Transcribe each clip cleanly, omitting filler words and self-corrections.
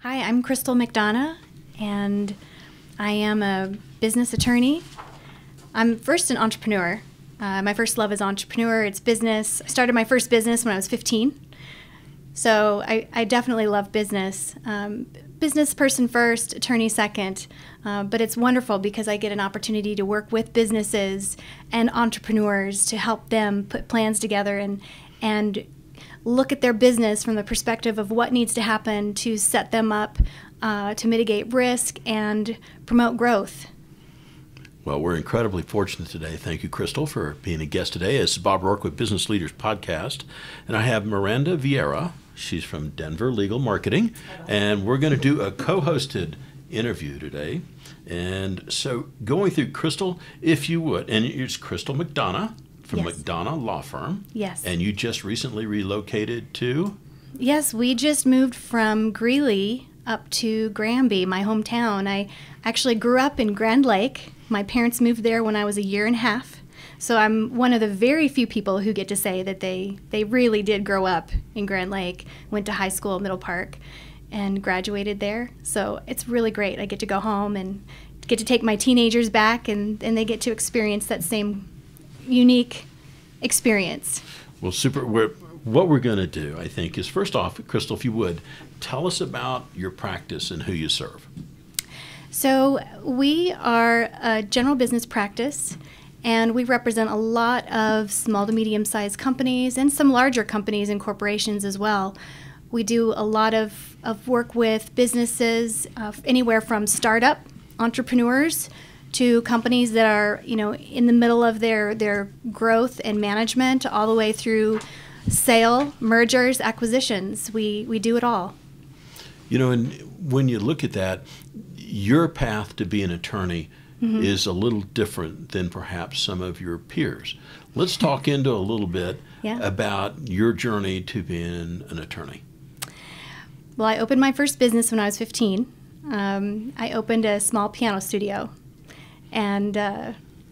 Hi, I'm Crystal McDonough, and I am a business attorney. I'm first an entrepreneur. My first love is entrepreneur. It's business. I started my first business when I was 15, so I definitely love business. Business person first, attorney second, but it's wonderful because I get an opportunity to work with businesses and entrepreneurs to help them put plans together and look at their business from the perspective of what needs to happen to set them up to mitigate risk and promote growth. Well, we're incredibly fortunate today. Thank you, Crystal, for being a guest today. This is Bob Rourke with Business Leaders Podcast, and I have Meranda Vieyra. She's from Denver Legal Marketing, and we're going to do a co-hosted interview today. And so going through, Crystal, if you would, and it's Crystal McDonough from McDonough Law Firm. Yes. And you just recently relocated to? Yes, we just moved from Greeley up to Granby, my hometown. I actually grew up in Grand Lake. My parents moved there when I was a year and a half. So I'm one of the very few people who get to say that they really did grow up in Grand Lake, went to high school at Middle Park, and graduated there. So it's really great. I get to go home and get to take my teenagers back, and they get to experience that same unique experience. Well, super. What we're going to do, I think, is first off, Crystal, if you would, tell us about your practice and who you serve. So we are a general business practice, and we represent a lot of small to medium-sized companies and some larger companies and corporations as well. We do a lot of work with businesses, anywhere from startup entrepreneurs to companies that are, you know, in the middle of their growth and management, all the way through sale, mergers, acquisitions. We do it all. You know, and when you look at that, your path to be an attorney is a little different than perhaps some of your peers. Let's talk into a little bit about your journey to being an attorney. Well, I opened my first business when I was 15. I opened a small piano studio, and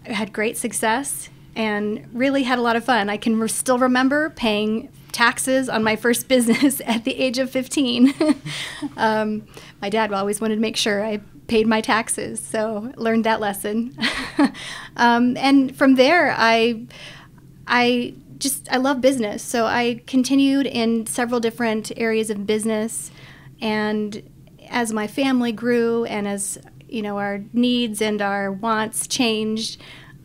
had great success and really had a lot of fun. I can still remember paying taxes on my first business at the age of 15. My dad always wanted to make sure I paid my taxes, so learned that lesson. And from there, I love business, so I continued in several different areas of business. And as my family grew, and as you know, our needs and our wants changed,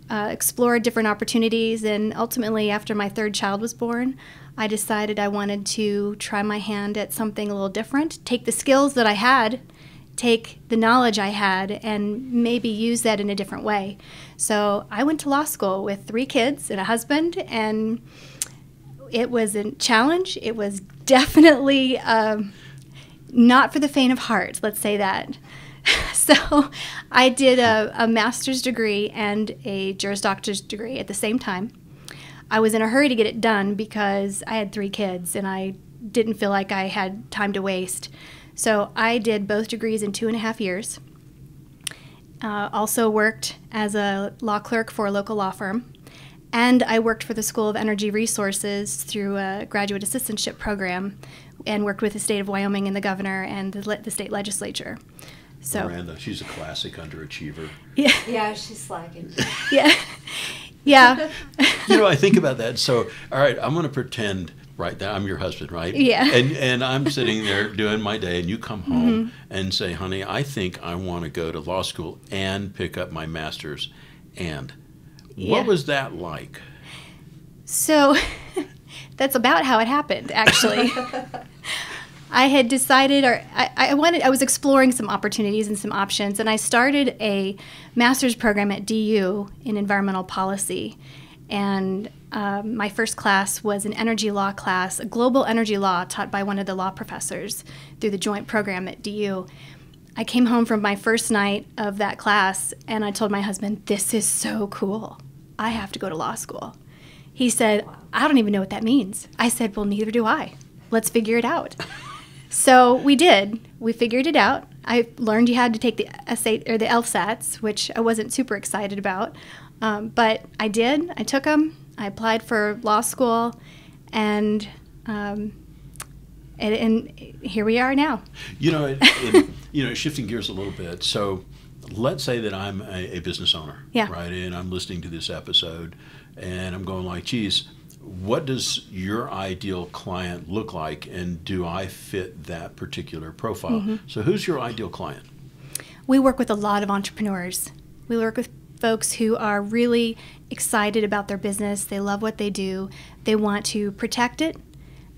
explored different opportunities, and ultimately, after my third child was born, I decided I wanted to try my hand at something a little different. Take the skills that I had, take the knowledge I had, and maybe use that in a different way. So I went to law school with 3 kids and a husband, and it was a challenge. It was definitely not for the faint of heart, let's say that. So I did a master's degree and a Juris Doctor's degree at the same time. I was in a hurry to get it done because I had 3 kids and I didn't feel like I had time to waste. So I did both degrees in 2.5 years. Also worked as a law clerk for a local law firm. And I worked for the School of Energy Resources through a graduate assistantship program, and worked with the state of Wyoming and the governor and the state legislature. So Meranda, she's a classic underachiever. Yeah, yeah, she's slacking. Yeah, yeah. You know, I think about that. So, all right, I'm going to pretend right now I'm your husband, right? Yeah. And I'm sitting there doing my day, and you come home and say, honey, I think I want to go to law school and pick up my master's. And what was that like? So that's about how it happened, actually. I had decided, or I was exploring some opportunities and some options, and I started a master's program at DU in environmental policy. And my first class was an energy law class, a global energy law taught by one of the law professors through the joint program at DU. I came home from my first night of that class, and I told my husband, this is so cool. I have to go to law school. He said, I don't even know what that means. I said, well, neither do I. Let's figure it out. So we did. We figured it out. I learned you had to take the SAT or the LSATs, which I wasn't super excited about. But I did. I took them. I applied for law school, and And here we are now. You know, shifting gears a little bit. So let's say that I'm a business owner, yeah, right? And I'm listening to this episode, and I'm going like, geez, what does your ideal client look like, and do I fit that particular profile? Mm-hmm. So who's your ideal client? We work with a lot of entrepreneurs. We work with folks who are really excited about their business. They love what they do. They want to protect it.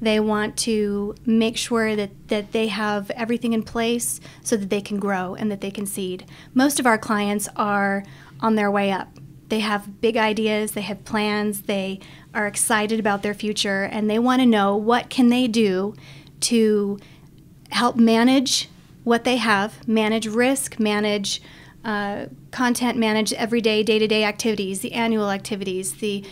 They want to make sure that they have everything in place so that they can grow and that they can seed. Most of our clients are on their way up. They have big ideas, they have plans, they are excited about their future, and they want to know what can they do to help manage what they have, manage risk, manage content, manage everyday, day-to-day activities, the annual activities, the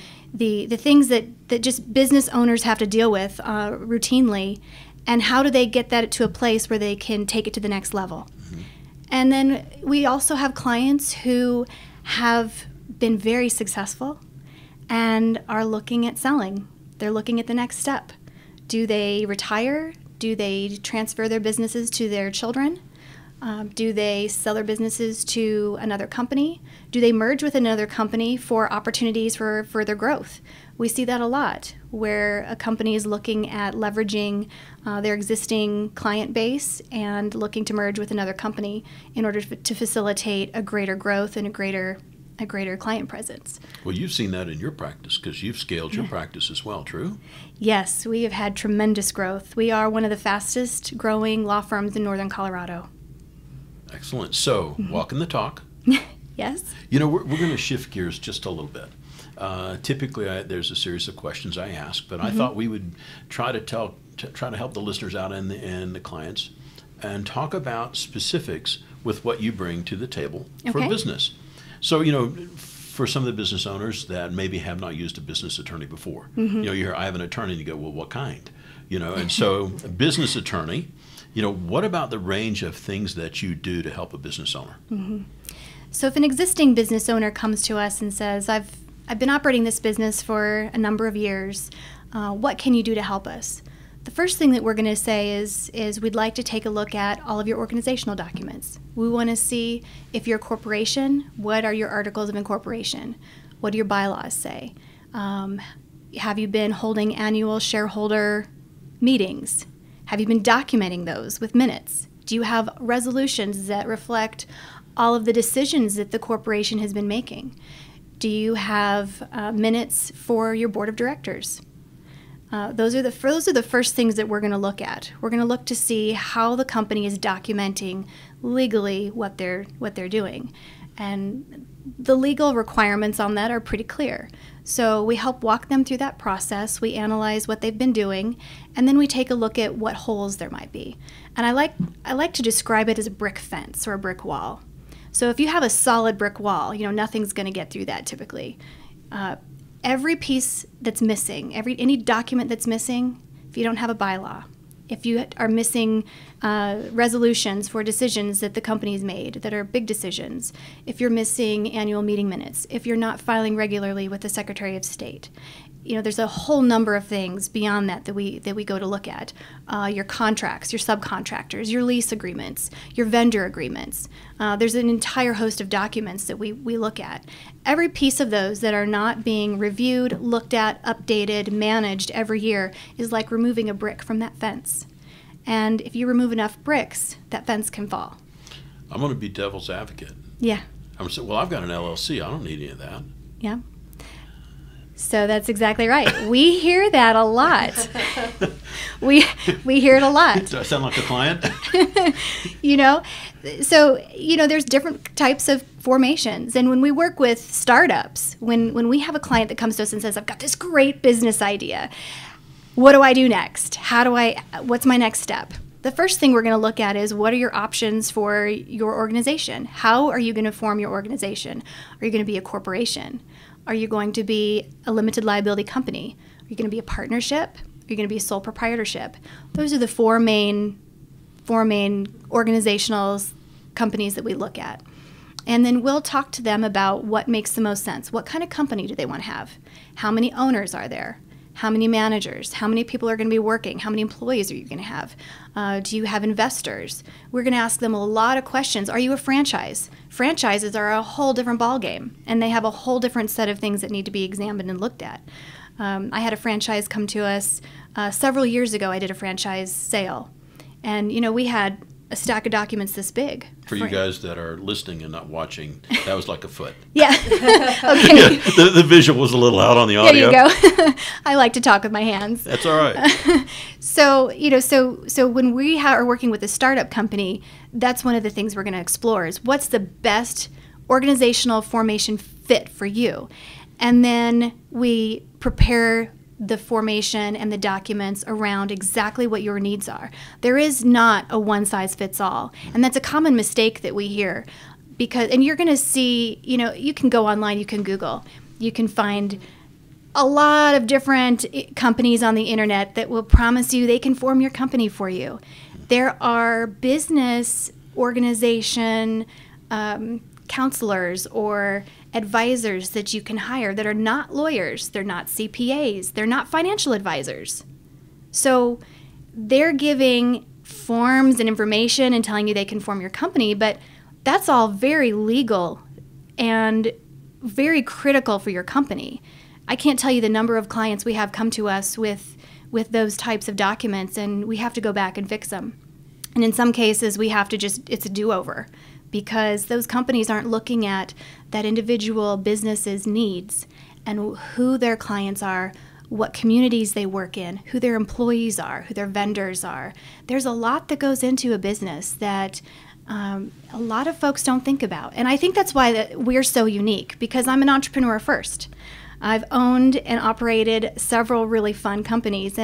things that just business owners have to deal with routinely, and how do they get that to a place where they can take it to the next level. Mm-hmm. And then we also have clients who have been very successful and are looking at selling. They're looking at the next step. Do they retire? Do they transfer their businesses to their children? Do they sell their businesses to another company? Do they merge with another company for opportunities for further growth? We see that a lot, where a company is looking at leveraging their existing client base and looking to merge with another company in order to facilitate a greater growth and a greater client presence. Well, you've seen that in your practice, because you've scaled your practice as well, true? Yes, we have had tremendous growth. We are one of the fastest growing law firms in Northern Colorado. Excellent. So, walking the talk. Yes. You know, we're going to shift gears just a little bit. Typically, there's a series of questions I ask, but I thought we would try to help the listeners out and the clients, and talk about specifics with what you bring to the table for business. So, you know, for some of the business owners that maybe have not used a business attorney before, you know, you hear, I have an attorney, and you go, well, what kind? You know, and so a business attorney. You know, what about the range of things that you do to help a business owner? Mm-hmm. So if an existing business owner comes to us and says, I've been operating this business for a number of years, what can you do to help us? The first thing that we're going to say is we'd like to take a look at all of your organizational documents. We want to see if you're a corporation, what are your articles of incorporation? What do your bylaws say? Have you been holding annual shareholder meetings? Have you been documenting those with minutes? Do you have resolutions that reflect all of the decisions that the corporation has been making? Do you have minutes for your board of directors? Those are the first things that we're going to look at. We're going to look to see how the company is documenting legally what they're doing. And the legal requirements on that are pretty clear. So we help walk them through that process, we analyze what they've been doing, and then we take a look at what holes there might be. And I like to describe it as a brick fence or a brick wall. So if you have a solid brick wall, you know, nothing's going to get through that typically. Every piece that's missing, any document that's missing, if you don't have a bylaw, if you are missing resolutions for decisions that the company's made that are big decisions, if you're missing annual meeting minutes, if you're not filing regularly with the Secretary of State, you know, there's a whole number of things beyond that we go to look at. Your contracts, your subcontractors, your lease agreements, your vendor agreements. There's an entire host of documents that we look at. Every piece of those that are not being reviewed, looked at, updated, managed every year is like removing a brick from that fence. And if you remove enough bricks, that fence can fall. I'm going to be devil's advocate. Yeah. I'm going to say, well, I've got an LLC. I don't need any of that. Yeah. So that's exactly right. We hear that a lot. We hear it a lot. Do I sound like a client? You know, so, you know, there's different types of formations. And when we work with startups, when we have a client that comes to us and says, I've got this great business idea. What do I do next? What's my next step? The first thing we're going to look at is, what are your options for your organization? How are you going to form your organization? Are you going to be a corporation? Are you going to be a limited liability company? Are you going to be a partnership? Are you going to be a sole proprietorship? Those are the four main organizational companies that we look at. And then we'll talk to them about what makes the most sense. What kind of company do they want to have? How many owners are there? How many managers? How many people are going to be working? How many employees are you going to have? Do you have investors? We're going to ask them a lot of questions. Are you a franchise? Franchises are a whole different ballgame, and they have a whole different set of things that need to be examined and looked at. I had a franchise come to us several years ago. I did a franchise sale, and you know, we had a stack of documents this big. For you guys that are listening and not watching, that was like a foot. Yeah. Okay. Yeah, the visual was a little out on the audio. There you go. I like to talk with my hands. That's all right. So, you know, so when we are working with a startup company, that's one of the things we're going to explore is what's the best organizational formation fit for you. And then we prepare the formation and the documents around exactly what your needs are. There is not a one-size-fits-all, and that's a common mistake that we hear. Because, and you're going to see, you know, you can go online, you can Google, you can find a lot of different companies on the internet that will promise you they can form your company for you. There are business organization counselors or advisors that you can hire that are not lawyers, they're not CPAs, they're not financial advisors. So they're giving forms and information and telling you they can form your company, but that's all very legal and very critical for your company. I can't tell you the number of clients we have come to us with those types of documents, and we have to go back and fix them. And in some cases, we have to just, it's a do-over, because those companies aren't looking at that individual business's needs and who their clients are, what communities they work in, who their employees are, who their vendors are. There's a lot that goes into a business that a lot of folks don't think about. And I think that's why we're so unique, because I'm an entrepreneur first. I've owned and operated several really fun companies,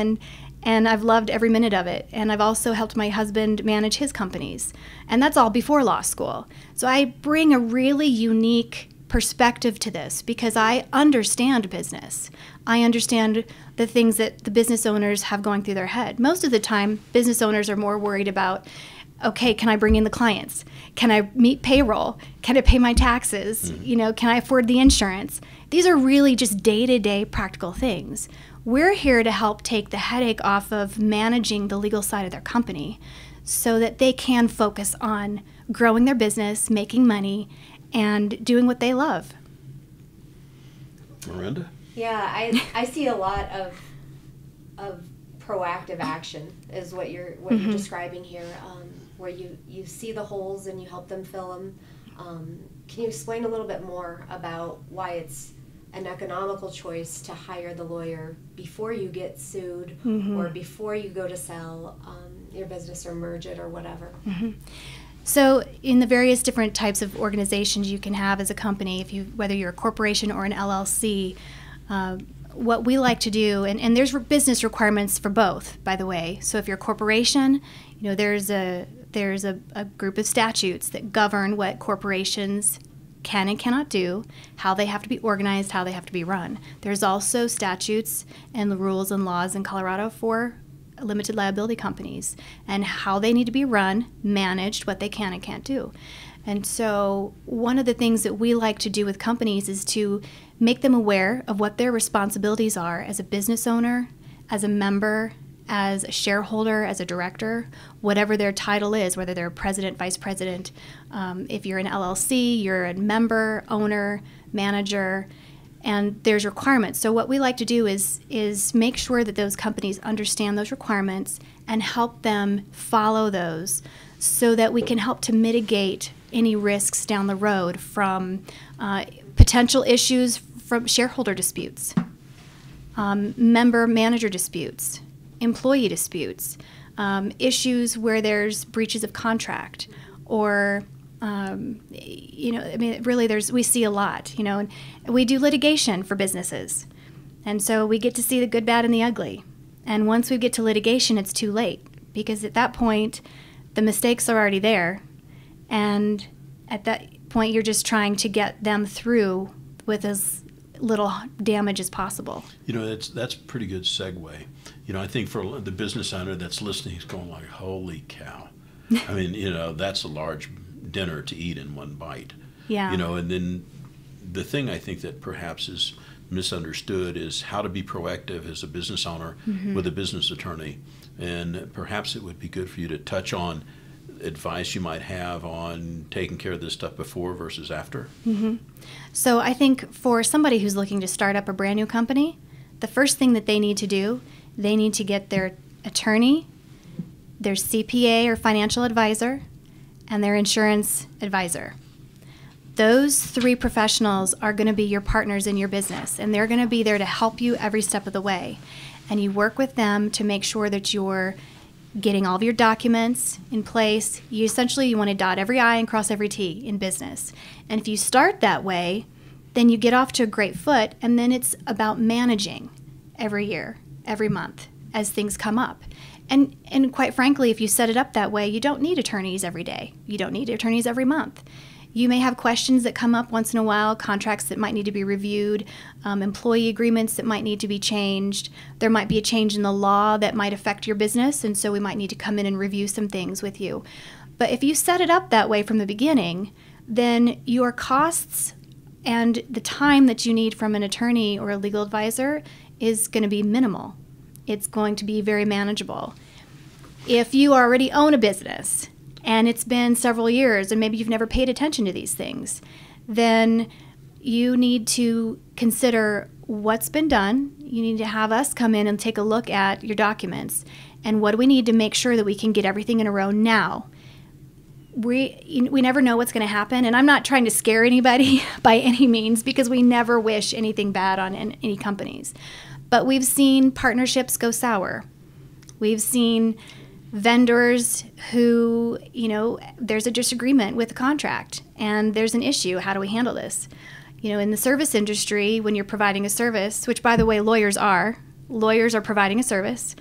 and I've loved every minute of it. And I've also helped my husband manage his companies. And that's all before law school. So I bring a really unique perspective to this because I understand business. I understand the things that the business owners have going through their head. Most of the time, business owners are more worried about, okay, can I bring in the clients? Can I meet payroll? Can I pay my taxes? You know, can I afford the insurance? These are really just day-to-day practical things. We're here to help take the headache off of managing the legal side of their company so that they can focus on growing their business, making money, and doing what they love. Meranda? Yeah, I see a lot of proactive action is what you're describing here, where you see the holes and you help them fill them. Can you explain a little bit more about why it's an economical choice to hire the lawyer before you get sued or before you go to sell your business or merge it or whatever? So in the various different types of organizations you can have as a company, whether you're a corporation or an LLC, what we like to do, and there's business requirements for both, by the way. So if you're a corporation, you know, there's a group of statutes that govern what corporations can and cannot do, how they have to be organized, how they have to be run. There's also statutes and the rules and laws in Colorado for limited liability companies and how they need to be run, managed, what they can and can't do. And so one of the things that we like to do with companies is to make them aware of what their responsibilities are as a business owner, as a member, as a shareholder, as a director, whatever their title is, whether they're president, vice president. If you're an LLC, you're a member, owner, manager, and there's requirements. So what we like to do is make sure that those companies understand those requirements and help them follow those so that we can help to mitigate any risks down the road from potential issues from shareholder disputes, member-manager disputes, employee disputes, issues where there's breaches of contract, or you know, I mean, really, we see a lot, you know, and we do litigation for businesses, and so we get to see the good, bad, and the ugly. And once we get to litigation, it's too late, because at that point, the mistakes are already there, and at that point, you're just trying to get them through with as little damage as possible. You know, that's a pretty good segue. You know, I think for the business owner that's listening is going like, holy cow. I mean, you know, that's a large dinner to eat in one bite. Yeah. You know, and then the thing I think that perhaps is misunderstood is how to be proactive as a business owner with a business attorney. And perhaps it would be good for you to touch on advice you might have on taking care of this stuff before versus after. So I think for somebody who's looking to start up a brand new company, the first thing that they need to do, they need to get their attorney, their CPA or financial advisor, and their insurance advisor. Those three professionals are going to be your partners in your business, and they're going to be there to help you every step of the way. And you work with them to make sure that you're getting all of your documents in place. You essentially, you want to dot every I and cross every T in business. And if you start that way, then you get off to a great foot, and then it's about managing every year, every month, as things come up. And quite frankly, if you set it up that way, you don't need attorneys every day. You don't need attorneys every month. You may have questions that come up once in a while, contracts that might need to be reviewed, employee agreements that might need to be changed. There might be a change in the law that might affect your business, and so we might need to come in and review some things with you. But if you set it up that way from the beginning, then your costs and the time that you need from an attorney or a legal advisor is going to be minimal. It's going to be very manageable. If you already own a business and it's been several years and maybe you've never paid attention to these things, then you need to consider what's been done. You need to have us come in and take a look at your documents and what do we need to make sure that we can get everything in a row now. We never know what's going to happen, and I'm not trying to scare anybody by any means, because we never wish anything bad on any companies. But we've seen partnerships go sour. We've seen vendors who, you know, there's a disagreement with the contract and there's an issue. How do we handle this? You know, in the service industry, when you're providing a service, which, by the way, lawyers are providing a service.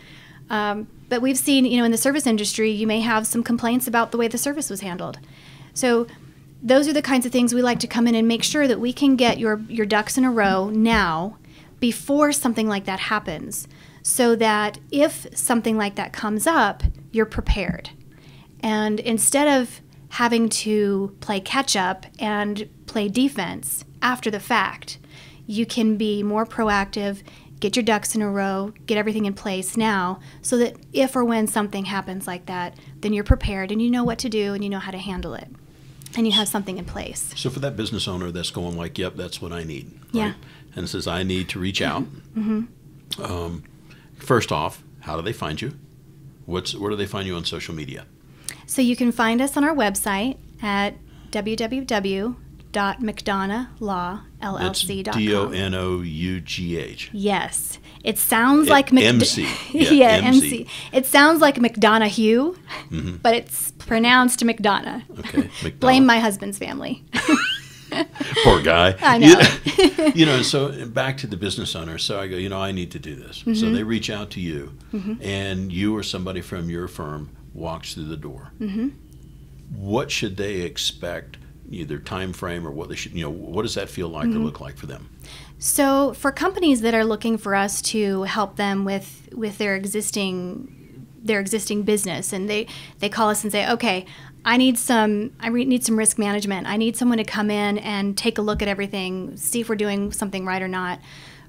But we've seen, you know, in the service industry, you may have some complaints about the way the service was handled. So those are the kinds of things we like to come in and make sure that we can get your ducks in a row now, before something like that happens, so that if something like that comes up, you're prepared. And instead of having to play catch up and play defense after the fact, you can be more proactive, get your ducks in a row, get everything in place now, so that if or when something happens like that, then you're prepared and you know what to do and you know how to handle it. And you have something in place. So for that business owner that's going like, yep, that's what I need. Right? Yeah. And says, I need to reach out. First off, how do they find you? Where do they find you on social media? So you can find us on our website at www.mcdonoughLawLLC.com. That's D-O-N-O-U-G-H. Yes. It sounds like MC. Yeah, yeah, MC. It sounds like McDonough, but it's pronounced McDonough. Okay, McDonough. Blame my husband's family. Poor guy. I know. You know, so back to the business owner. So I go, you know, I need to do this. So they reach out to you, and you or somebody from your firm walks through the door. What should they expect, either time frame or what they should, you know, what does that feel like or look like for them? So for companies that are looking for us to help them with their existing business, and they call us and say, okay, I need some risk management. I need someone to come in and take a look at everything, see if we're doing something right or not.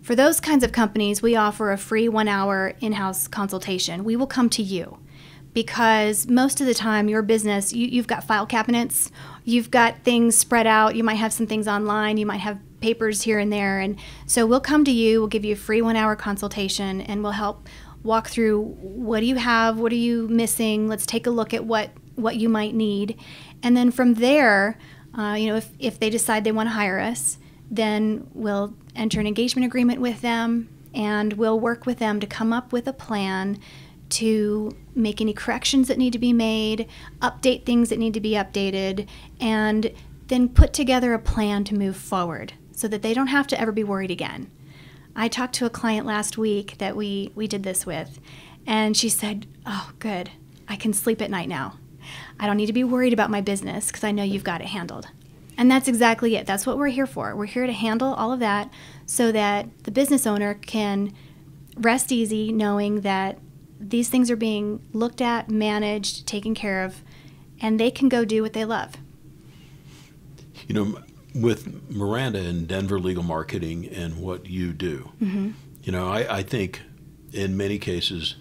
For those kinds of companies, we offer a free 1-hour in-house consultation. We will come to you, because most of the time your business, you've got file cabinets, you've got things spread out, you might have some things online, you might have papers here and there. And so we'll come to you, we'll give you a free 1-hour consultation, and we'll help walk through what do you have, what are you missing, let's take a look at what you might need. And then from there, you know, if they decide they want to hire us, then we'll enter an engagement agreement with them, and we'll work with them to come up with a plan to make any corrections that need to be made, update things that need to be updated, and then put together a plan to move forward so that they don't have to ever be worried again. I talked to a client last week that we did this with, and she said, oh, good, I can sleep at night now. I don't need to be worried about my business because I know you've got it handled. And that's exactly it. That's what we're here for. We're here to handle all of that so that the business owner can rest easy knowing that these things are being looked at, managed, taken care of, and they can go do what they love. You know, with Meranda and Denver Legal Marketing and what you do, mm-hmm. you know, I think in many cases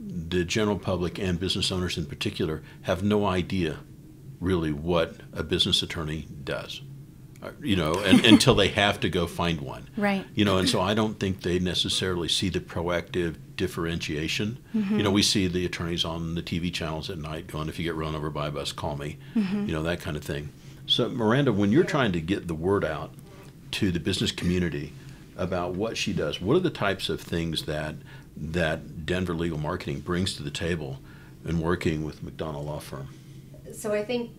the general public and business owners in particular have no idea really what a business attorney does, you know, and, until they have to go find one. Right. You know, and so I don't think they necessarily see the proactive differentiation. Mm-hmm. You know, we see the attorneys on the TV channels at night going, if you get run over by a bus, call me, mm-hmm. you know, that kind of thing. So, Meranda, when you're trying to get the word out to the business community about what she does, what are the types of things that Denver Legal Marketing brings to the table in working with McDonough Law Firm? So I think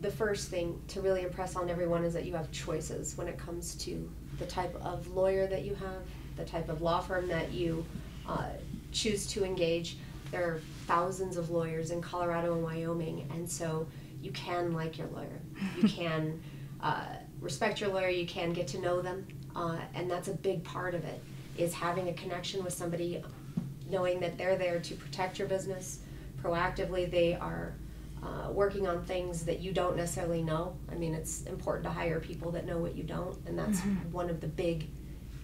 the first thing to really impress on everyone is that you have choices when it comes to the type of lawyer that you have, the type of law firm that you choose to engage. There are thousands of lawyers in Colorado and Wyoming, and so you can like your lawyer, you can respect your lawyer, you can get to know them, and that's a big part of it, is having a connection with somebody, knowing that they're there to protect your business proactively. They are working on things that you don't necessarily know. I mean, it's important to hire people that know what you don't, and that's mm-hmm. one of the big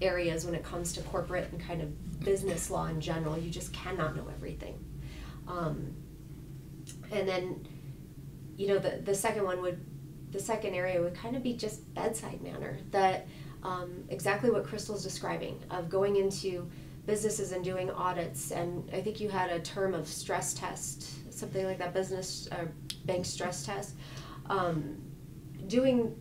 areas when it comes to corporate and kind of business law in general. You just cannot know everything. And then, you know, the second area would kind of be just bedside manner, that exactly what Crystal's describing, of going into businesses and doing audits. And I think you had a term of stress test, something like that, business bank stress test. Doing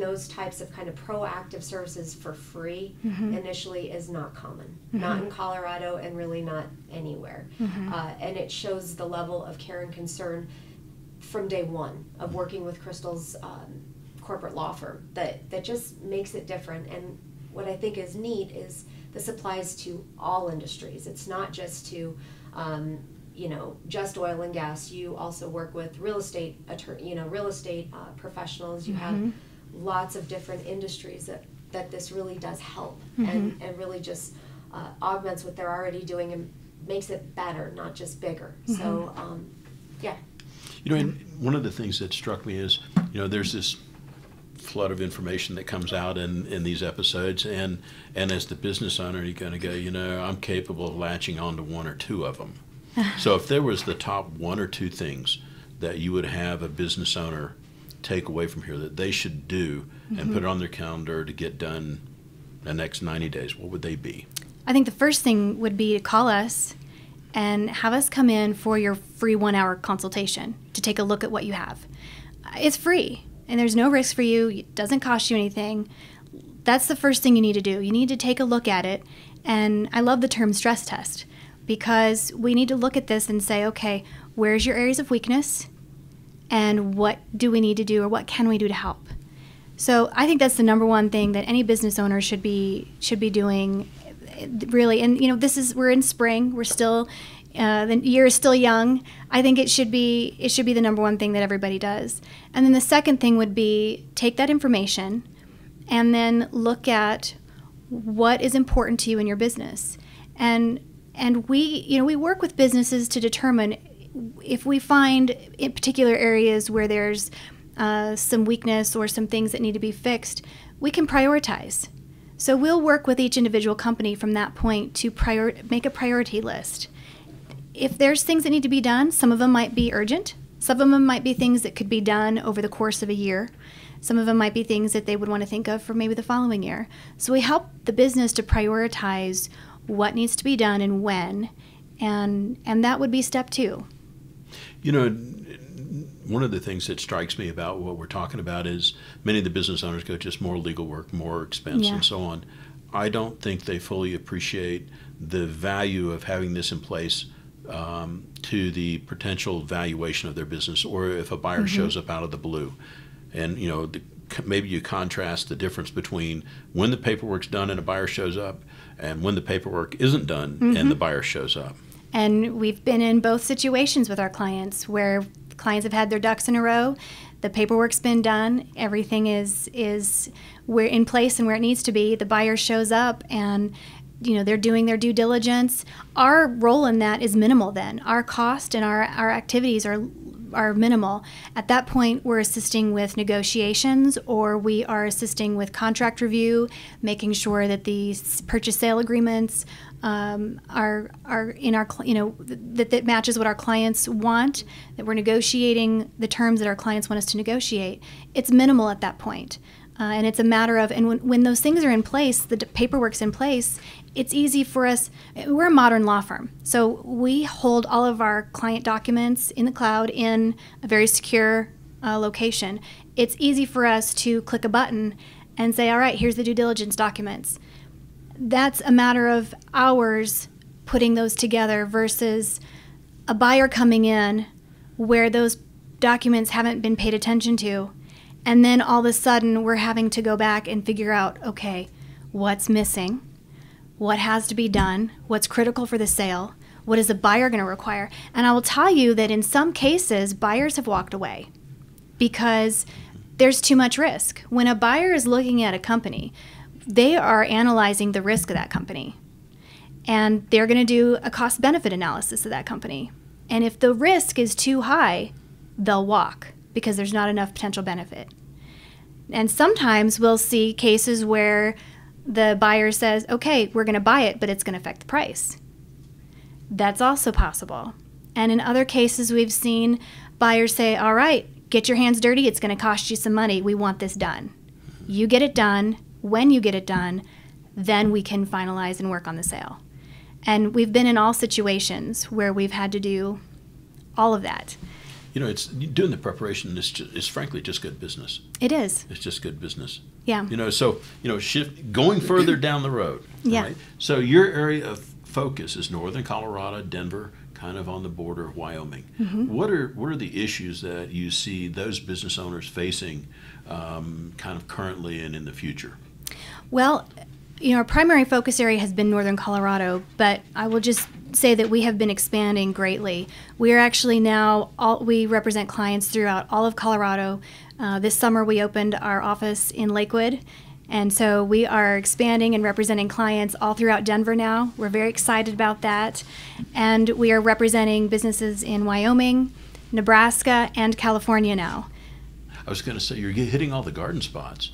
those types of kind of proactive services for free mm-hmm. initially is not common, mm-hmm. not in Colorado and really not anywhere. Mm-hmm. And it shows the level of care and concern from day one of working with Crystal's corporate law firm that just makes it different. And what I think is neat is this applies to all industries. It's not just to you know, just oil and gas. You also work with real estate professionals. You mm-hmm. have lots of different industries that this really does help mm-hmm. and really just augments what they're already doing and makes it better, not just bigger. Mm-hmm. So yeah. You know, and one of the things that struck me is, you know, there's this flood of information that comes out in these episodes, and as the business owner, you're going to go, you know, I'm capable of latching on to one or two of them. So if there was the top one or two things that you would have a business owner take away from here that they should do and mm-hmm. put it on their calendar to get done the next 90 days, what would they be? I think the first thing would be to call us and have us come in for your free 1-hour consultation to take a look at what you have. It's free, and there's no risk for you. It doesn't cost you anything. That's the first thing you need to do. You need to take a look at it. And I love the term stress test, because we need to look at this and say, okay, where's your areas of weakness? And what do we need to do, or what can we do to help? So I think that's the number one thing that any business owner should be doing, really. And you know, we're in spring, we're still the year is still young. I think it should be the number one thing that everybody does. And then the second thing would be take that information and then look at what is important to you in your business. And we work with businesses to determine if we find in particular areas where there's some weakness or some things that need to be fixed, we can prioritize. So we'll work with each individual company from that point to make a priority list. If there's things that need to be done, some of them might be urgent. Some of them might be things that could be done over the course of a year. Some of them might be things that they would want to think of for maybe the following year. So we help the business to prioritize what needs to be done and when, and that would be step two. You know, one of the things that strikes me about what we're talking about is many of the business owners go, just more legal work, more expense, yeah. and so on. I don't think they fully appreciate the value of having this in place to the potential valuation of their business, or if a buyer mm-hmm. shows up out of the blue. And, you know, maybe you contrast the difference between when the paperwork's done and a buyer shows up and when the paperwork isn't done mm-hmm. and the buyer shows up. And we've been in both situations with our clients where clients have had their ducks in a row, the paperwork's been done, everything is we're in place and where it needs to be, the buyer shows up and, you know, they're doing their due diligence. Our role in that is minimal then. Our cost and our activities are are minimal, at that point we're assisting with negotiations, or we are assisting with contract review, making sure that the purchase sale agreements are in our, you know, that matches what our clients want, that we're negotiating the terms that our clients want us to negotiate. It's minimal at that point. And it's a matter of, and when those things are in place, the paperwork's in place, it's easy for us. We're a modern law firm, so we hold all of our client documents in the cloud in a very secure location. It's easy for us to click a button and say, all right, here's the due diligence documents. That's a matter of hours putting those together versus a buyer coming in where those documents haven't been paid attention to. And then all of a sudden, we're having to go back and figure out, okay, what's missing? What has to be done? What's critical for the sale? What is the buyer going to require? And I will tell you that in some cases, buyers have walked away because there's too much risk. When a buyer is looking at a company, they are analyzing the risk of that company. And they're going to do a cost-benefit analysis of that company. And if the risk is too high, they'll walk, because there's not enough potential benefit. And sometimes we'll see cases where the buyer says, okay, we're going to buy it, but it's going to affect the price. That's also possible. And in other cases, we've seen buyers say, all right, get your hands dirty. It's going to cost you some money. We want this done. You get it done. When you get it done, then we can finalize and work on the sale. And we've been in all situations where we've had to do all of that. You know, it's doing the preparation is frankly just good business. It is. It's just good business. Yeah. You know, so, you know, shift going further down the road. Yeah. Right? So your area of focus is Northern Colorado, Denver, kind of on the border of Wyoming. Mm-hmm. What are the issues that you see those business owners facing kind of currently and in the future? Well, you know, our primary focus area has been Northern Colorado, but I will just say that we have been expanding greatly. We are actually now, we represent clients throughout all of Colorado. This summer we opened our office in Lakewood, and so we are expanding and representing clients all throughout Denver now. We're very excited about that. And we are representing businesses in Wyoming, Nebraska, and California now. I was going to say, you're hitting all the garden spots.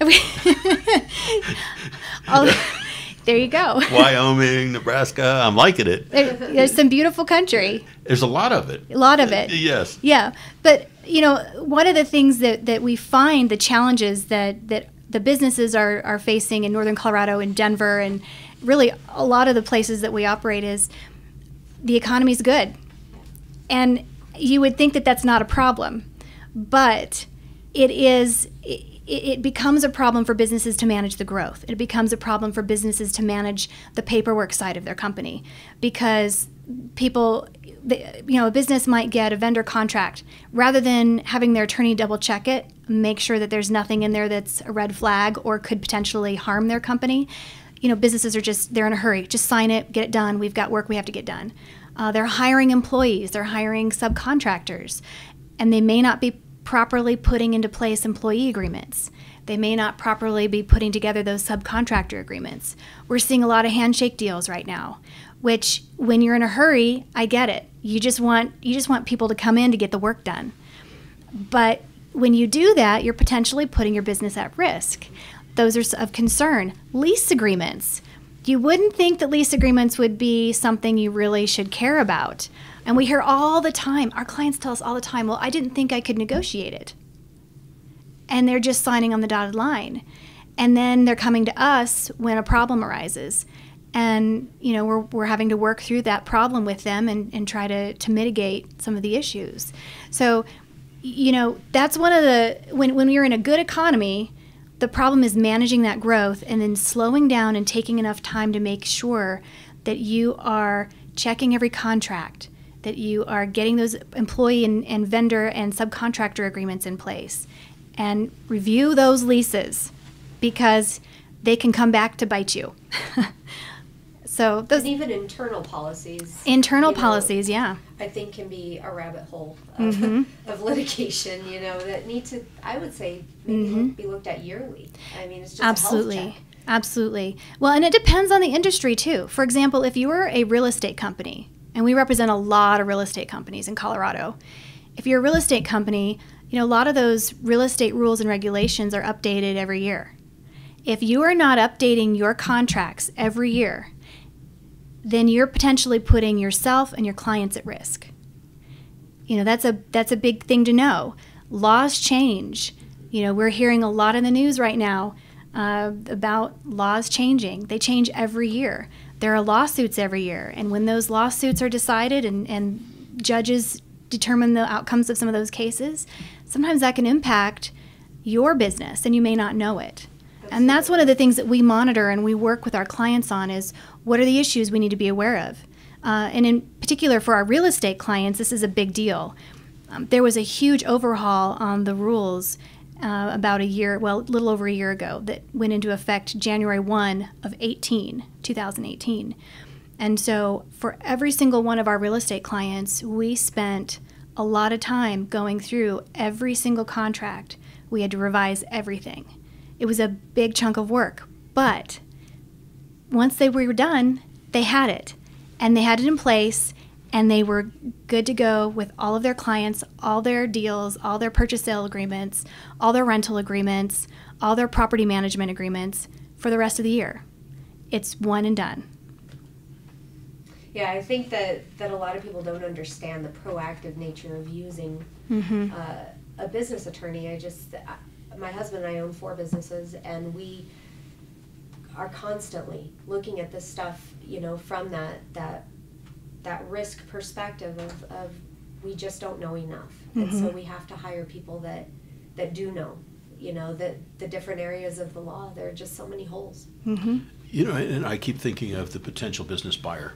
There you go. Wyoming, Nebraska, I'm liking it. There's some beautiful country. There's a lot of it. A lot of it. Yes. Yeah. But, you know, one of the things that we find, the challenges that the businesses are facing in Northern Colorado and Denver and really a lot of the places that we operate is the economy's good. And you would think that that's not a problem, but it is. It becomes a problem for businesses to manage the growth. It becomes a problem for businesses to manage the paperwork side of their company, because people, you know, a business might get a vendor contract. Rather than having their attorney double check it, make sure that there's nothing in there that's a red flag or could potentially harm their company, you know, businesses are just, they're in a hurry. Just sign it, get it done. We've got work we have to get done. They're hiring employees, they're hiring subcontractors, and they may not be properly putting into place employee agreements. They may not properly be putting together those subcontractor agreements. We're seeing a lot of handshake deals right now, which when you're in a hurry, I get it. You just want people to come in to get the work done. But when you do that, you're potentially putting your business at risk. Those are of concern. Lease agreements. You wouldn't think that lease agreements would be something you really should care about. And we hear all the time, our clients tell us all the time, well, I didn't think I could negotiate it. And they're just signing on the dotted line. And then they're coming to us when a problem arises. And, you know, we're having to work through that problem with them and try to mitigate some of the issues. So, you know, that's one of the, when you're in a good economy, the problem is managing that growth and then slowing down and taking enough time to make sure that you are checking every contract, that you are getting those employee and vendor and subcontractor agreements in place, and review those leases, because they can come back to bite you. So those, and even internal policies. Internal policies, yeah. I think can be a rabbit hole of, of litigation, you know, that need to, I would say, maybe be looked at yearly. I mean, it's just a health check. Absolutely. Well, and it depends on the industry too. For example, if you were a real estate company, and we represent a lot of real estate companies in Colorado. If you're a real estate company, you know, a lot of those real estate rules and regulations are updated every year. If you are not updating your contracts every year, then you're potentially putting yourself and your clients at risk. You know, that's a big thing to know. Laws change. You know, we're hearing a lot in the news right now about laws changing. They change every year. There are lawsuits every year. And when those lawsuits are decided and judges determine the outcomes of some of those cases, sometimes that can impact your business and you may not know it. Absolutely. And that's one of the things that we monitor and we work with our clients on is what are the issues we need to be aware of. And in particular for our real estate clients, this is a big deal. There was a huge overhaul on the rules about a year, well, a little over a year ago, that went into effect January 1 of 2018. And so for every single one of our real estate clients, we spent a lot of time going through every single contract. We had to revise everything. It was a big chunk of work, but once they were done, they had it. And they had it in place, and they were good to go with all of their clients, all their deals, all their purchase sale agreements, all their rental agreements, all their property management agreements for the rest of the year. It's one and done. Yeah, I think that a lot of people don't understand the proactive nature of using a business attorney. My husband and I own 4 businesses, and we are constantly looking at this stuff, you know, from that risk perspective of we just don't know enough. And so we have to hire people that do know, you know, that the different areas of the law, there are just so many holes. You know, and I keep thinking of the potential business buyer.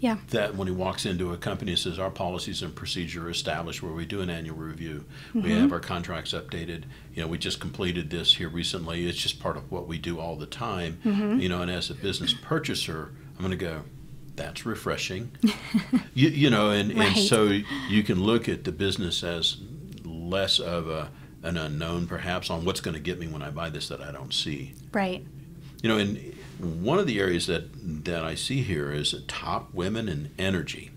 Yeah. That when he walks into a company and says, our policies and procedure are established where we do an annual review. We have our contracts updated. You know, we just completed this here recently. It's just part of what we do all the time. You know, and as a business purchaser, I'm going to go, that's refreshing. you know, and so you can look at the business as less of an unknown perhaps on what's going to get me when I buy this that I don't see. Right. You know, and one of the areas that I see here is top women in energy.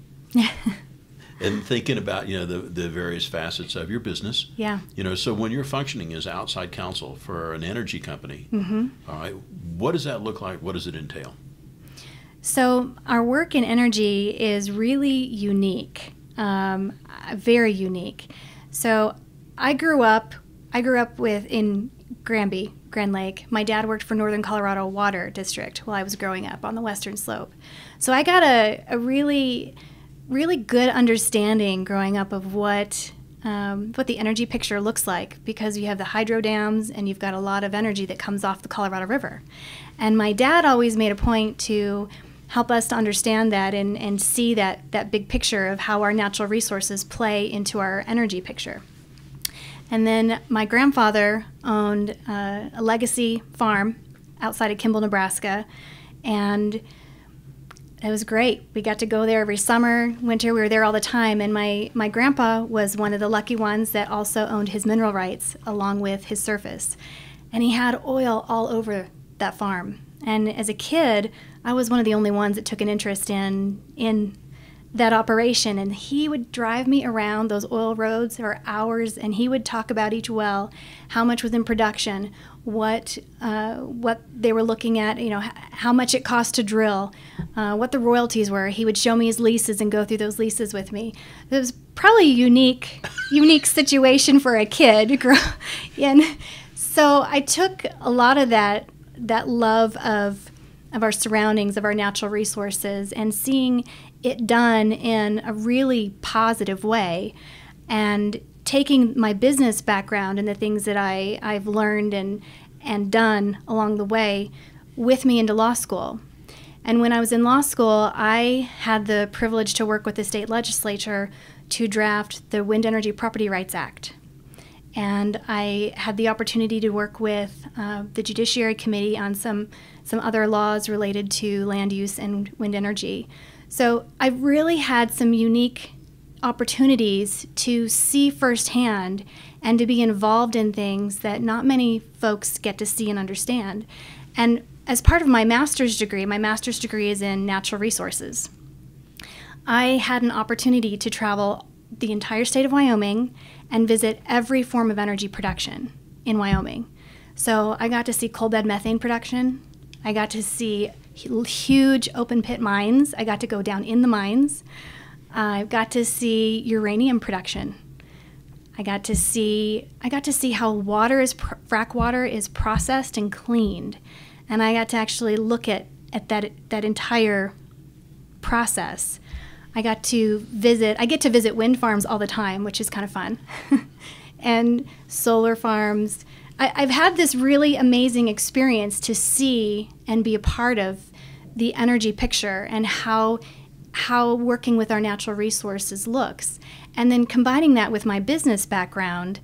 And thinking about, you know, the various facets of your business. Yeah. You know, so when you're functioning as outside counsel for an energy company, all right, what does that look like? What does it entail? So our work in energy is really unique, very unique. So I grew up in Granby, Grand Lake. My dad worked for Northern Colorado Water District while I was growing up on the western slope. So I got a really, really good understanding growing up of what the energy picture looks like, because you have the hydro dams and you've got a lot of energy that comes off the Colorado River. And my dad always made a point to help us to understand that and see that big picture of how our natural resources play into our energy picture. And then my grandfather owned a legacy farm outside of Kimball, Nebraska, and it was great. We got to go there every summer, winter. We were there all the time, and my grandpa was one of the lucky ones that also owned his mineral rights along with his surface. And he had oil all over that farm. And as a kid, I was one of the only ones that took an interest in that operation, and he would drive me around those oil roads for hours, and he would talk about each well, how much was in production, what they were looking at, you know, how much it cost to drill, what the royalties were. He would show me his leases and go through those leases with me. It was probably a unique situation for a kid, and so I took a lot of that love of our surroundings, of our natural resources, and seeing it done in a really positive way, and taking my business background and the things that I've learned and done along the way with me into law school. And when I was in law school, I had the privilege to work with the state legislature to draft the Wind Energy Property Rights Act. And I had the opportunity to work with the Judiciary Committee on some other laws related to land use and wind energy. So I really had some unique opportunities to see firsthand and to be involved in things that not many folks get to see and understand. And as part of my master's degree is in natural resources. I had an opportunity to travel the entire state of Wyoming and visit every form of energy production in Wyoming. So I got to see coal bed methane production. I got to see huge open pit mines. I got to go down in the mines. I got to see uranium production. I got to see how water is, frack water is processed and cleaned. And I got to actually look at that entire process. I get to visit wind farms all the time, which is kind of fun, and solar farms. I've had this really amazing experience to see and be a part of the energy picture and how working with our natural resources looks. And then combining that with my business background,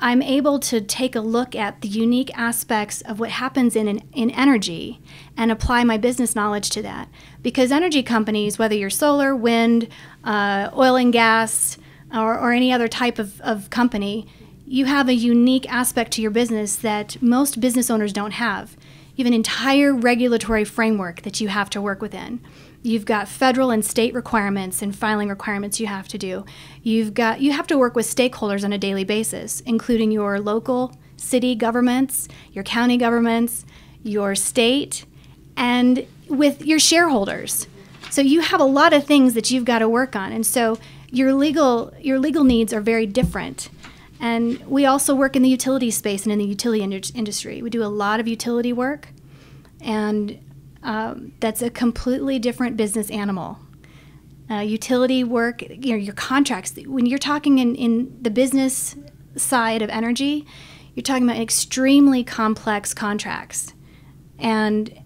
I'm able to take a look at the unique aspects of what happens in energy and apply my business knowledge to that. Because energy companies, whether you're solar, wind, oil and gas, or any other type of company, you have a unique aspect to your business that most business owners don't have. You have an entire regulatory framework that you have to work within. You've got federal and state requirements and filing requirements you have to do. You have to work with stakeholders on a daily basis, including your local city governments, your county governments, your state, and with your shareholders. So you have a lot of things that you've got to work on. And so your legal needs are very different. And we also work in the utility space and in the utility industry. We do a lot of utility work, and that's a completely different business animal. Utility work, your contracts, when you're talking in the business side of energy, you're talking about extremely complex contracts. And,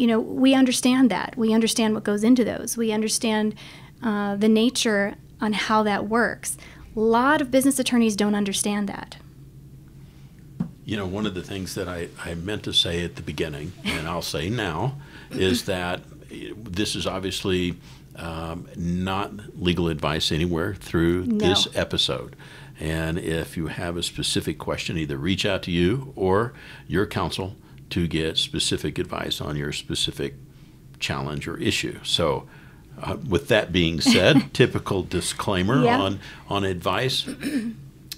we understand that. We understand what goes into those. We understand the nature on how that works. A lot of business attorneys don't understand that. One of the things that I meant to say at the beginning, and I'll say now, is that this is obviously not legal advice anywhere through this episode. And if you have a specific question, either reach out to you or your counsel to get specific advice on your specific challenge or issue. So with that being said, typical disclaimer on advice.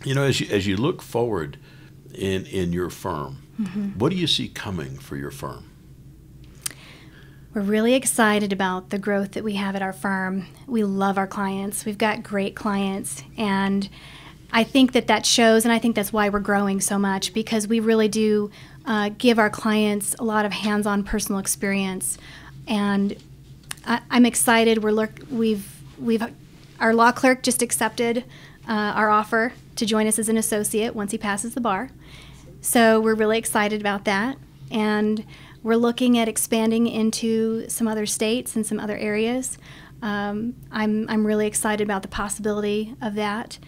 As you look forward in your firm, what do you see coming for your firm? We're really excited about the growth that we have at our firm. We love our clients. We've got great clients, and I think that shows, and I think that's why we're growing so much, because we really do give our clients a lot of hands-on personal experience. And I'm excited. Our law clerk just accepted our offer to join us as an associate once he passes the bar. So we're really excited about that. And we're looking at expanding into some other states and some other areas. I'm really excited about the possibility of that.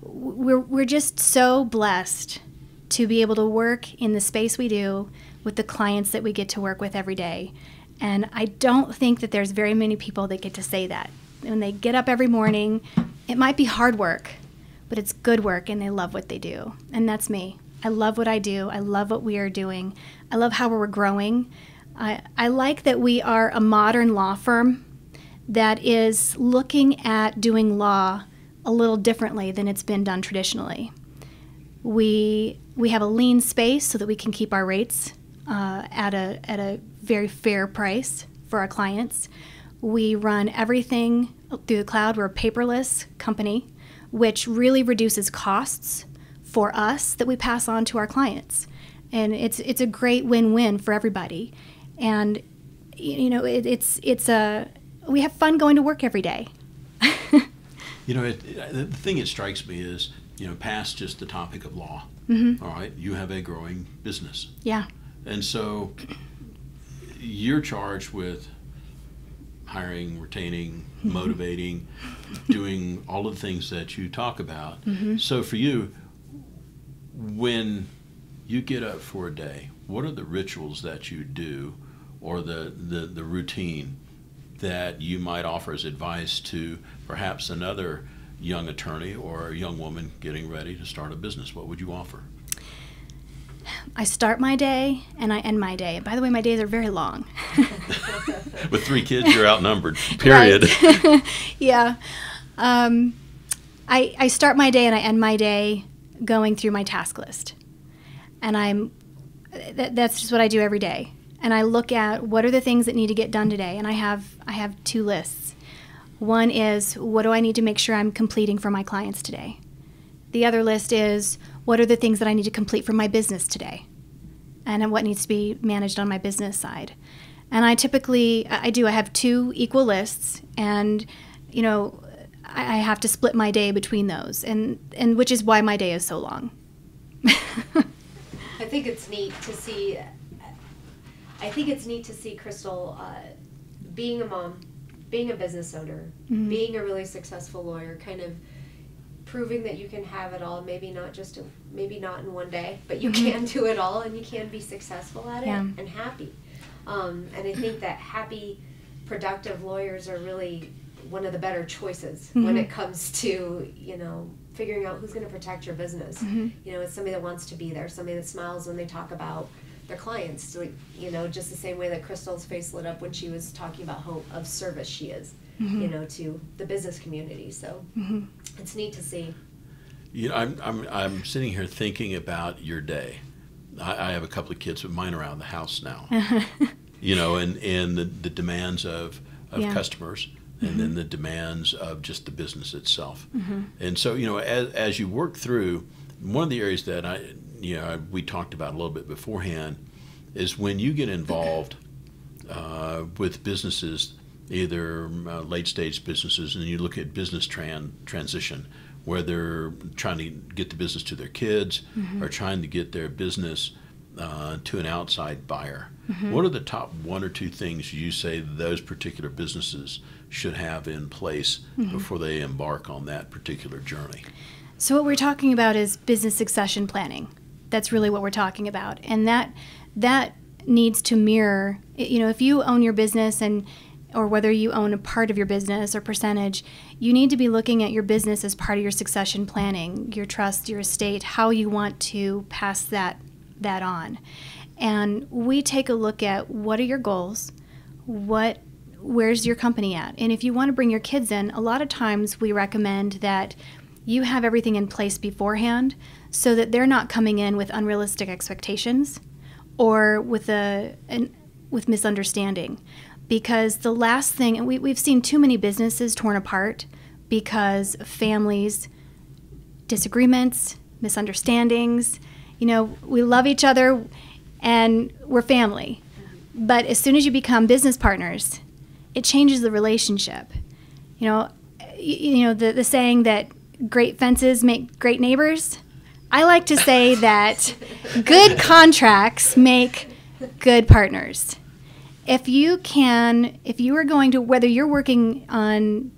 We're just so blessed to be able to work in the space we do with the clients that we get to work with every day. And I don't think that there's very many people that get to say that. When they get up every morning, it might be hard work, but it's good work, and they love what they do. And that's me. I love what I do. I love what we are doing. I love how we're growing. I like that we are a modern law firm that is looking at doing law a little differently than it's been done traditionally. We have a lean space so that we can keep our rates at a very fair price for our clients. We run everything through the cloud. We're a paperless company, which really reduces costs for us that we pass on to our clients. And it's a great win-win for everybody. And we have fun going to work every day. The thing that strikes me is, past just the topic of law, all right, you have a growing business. Yeah. And so you're charged with hiring, retaining, motivating, doing all of the things that you talk about. So for you, when you get up for a day, what are the rituals that you do, or the routine that you might offer as advice to perhaps another young attorney or a young woman getting ready to start a business? What would you offer? I start my day and I end my day. By the way, my days are very long. With 3 kids, you're outnumbered, period. Right. Yeah. I start my day and I end my day going through my task list. And that's just what I do every day. And I look at what are the things that need to get done today. And I have two lists. One is, what do I need to make sure I'm completing for my clients today? The other list is, what are the things that I need to complete for my business today? And what needs to be managed on my business side? And I typically, I have two equal lists, and, you know, I have to split my day between those, and which is why my day is so long. I think it's neat to see, Crystal being a mom, being a business owner, mm-hmm. being a really successful lawyer, kind of proving that you can have it all, maybe not in one day, but you can do it all, and you can be successful at it and happy. And I think that happy, productive lawyers are really one of the better choices mm-hmm. when it comes to, you know, figuring out who's going to protect your business. Mm-hmm. You know, it's somebody that wants to be there, somebody that smiles when they talk about their clients. So, you know, just the same way that Crystal's face lit up when she was talking about how of service she is, mm-hmm. you know, to the business community. So mm-hmm. it's neat to see. You know, I'm sitting here thinking about your day. I have a couple of kids with mine around the house now, you know, and the demands of customers. And mm-hmm. then the demands of just the business itself. Mm-hmm. And so, you know, as you work through, one of the areas that we talked about a little bit beforehand is when you get involved with businesses, either late stage businesses, and you look at business transition, where they're trying to get the business to their kids mm-hmm. or trying to get their business to an outside buyer. Mm-hmm. What are the top one or two things you say those particular businesses should have in place mm-hmm. before they embark on that particular journey? So what we're talking about is business succession planning. That's really what we're talking about. And that needs to mirror, you know, if you own your business or whether you own a part of your business or percentage, you need to be looking at your business as part of your succession planning, your trust, your estate, how you want to pass that on. And we take a look at what are your goals, where's your company at? And if you want to bring your kids in, a lot of times we recommend that you have everything in place beforehand so that they're not coming in with unrealistic expectations or with misunderstanding. Because the last thing, and we've seen too many businesses torn apart because families, disagreements, misunderstandings. You know, we love each other and we're family. But as soon as you become business partners, it changes the relationship. You know, the saying that great fences make great neighbors. I like to say that good contracts make good partners. If you are going to, whether you're working on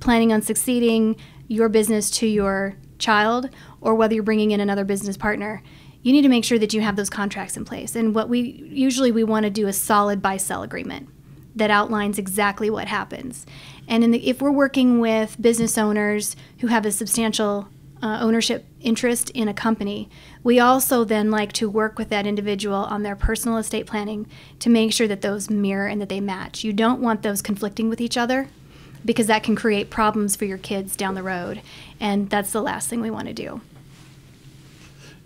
planning on succeeding your business to your child or whether you're bringing in another business partner, you need to make sure that you have those contracts in place. And what we want to do a solid buy-sell agreement that outlines exactly what happens. And if we're working with business owners who have a substantial ownership interest in a company, we also then like to work with that individual on their personal estate planning to make sure that those mirror and that they match. You don't want those conflicting with each other, because that can create problems for your kids down the road. And that's the last thing we want to do.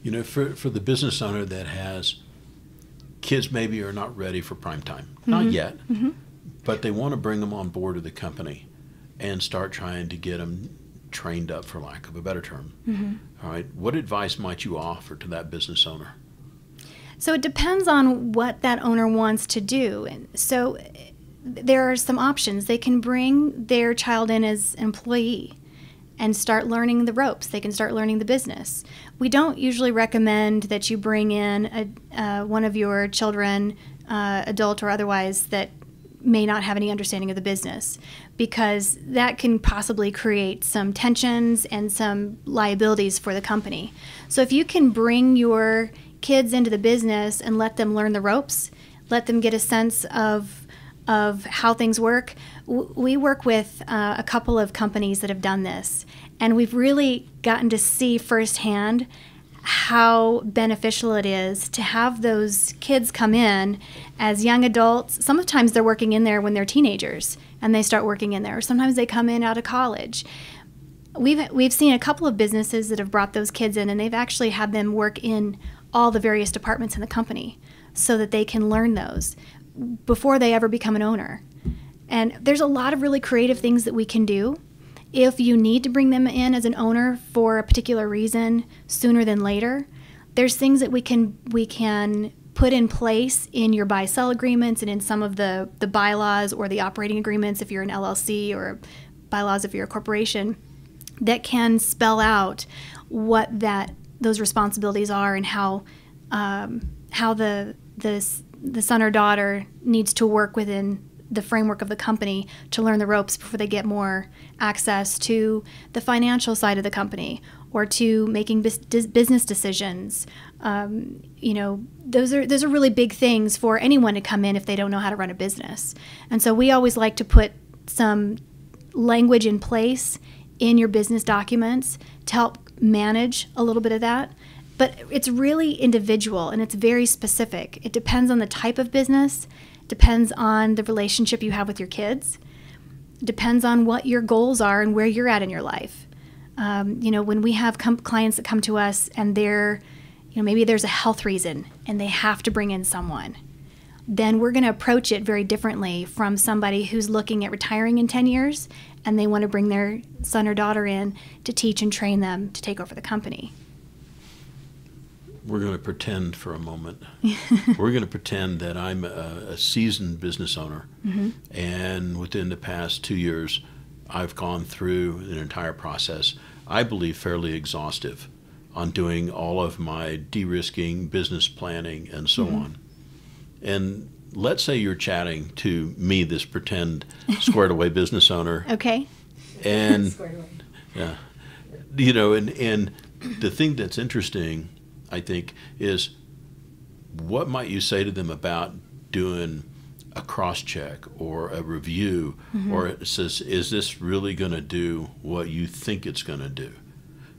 You know, for the business owner that has kids maybe are not ready for prime time, mm-hmm. not yet, mm-hmm. but they want to bring them on board of the company and start trying to get them trained up, for lack of a better term. Mm-hmm. All right, what advice might you offer to that business owner? So it depends on what that owner wants to do. And so there are some options. They can bring their child in as an employee and start learning the ropes. They can start learning the business. We don't usually recommend that you bring in one of your children, adult or otherwise, that may not have any understanding of the business, because that can possibly create some tensions and some liabilities for the company. So if you can bring your kids into the business and let them learn the ropes, let them get a sense of how things work. We work with a couple of companies that have done this, and we've really gotten to see firsthand how beneficial it is to have those kids come in as young adults. Sometimes they're working in there when they're teenagers and they start working in there, or sometimes they come in out of college. We've seen a couple of businesses that have brought those kids in, and they've actually had them work in all the various departments in the company so that they can learn those before they ever become an owner. And there's a lot of really creative things that we can do. If you need to bring them in as an owner for a particular reason sooner than later, there's things that we can put in place in your buy-sell agreements and in some of the bylaws or the operating agreements if you're an LLC, or bylaws if you're a corporation, that can spell out what those responsibilities are and how the son or daughter needs to work within the framework of the company to learn the ropes before they get more access to the financial side of the company or to making business decisions. Those are really big things for anyone to come in if they don't know how to run a business. And so we always like to put some language in place in your business documents to help manage a little bit of that. But it's really individual and it's very specific. It depends on the type of business, depends on the relationship you have with your kids, depends on what your goals are and where you're at in your life. When we have clients that come to us and maybe there's a health reason and they have to bring in someone, then we're going to approach it very differently from somebody who's looking at retiring in 10 years and they want to bring their son or daughter in to teach and train them to take over the company. We're going to pretend for a moment. We're going to pretend that I'm a seasoned business owner, mm-hmm. and within the past 2 years, I've gone through an entire process, I believe fairly exhaustive, on doing all of my de-risking, business planning, and so mm-hmm. on. And let's say you're chatting to me, this pretend squared away business owner. Okay. And yeah, and the thing that's interesting, I think, is what might you say to them about doing a cross-check or a review, mm-hmm. or it says, is this really going to do what you think it's going to do?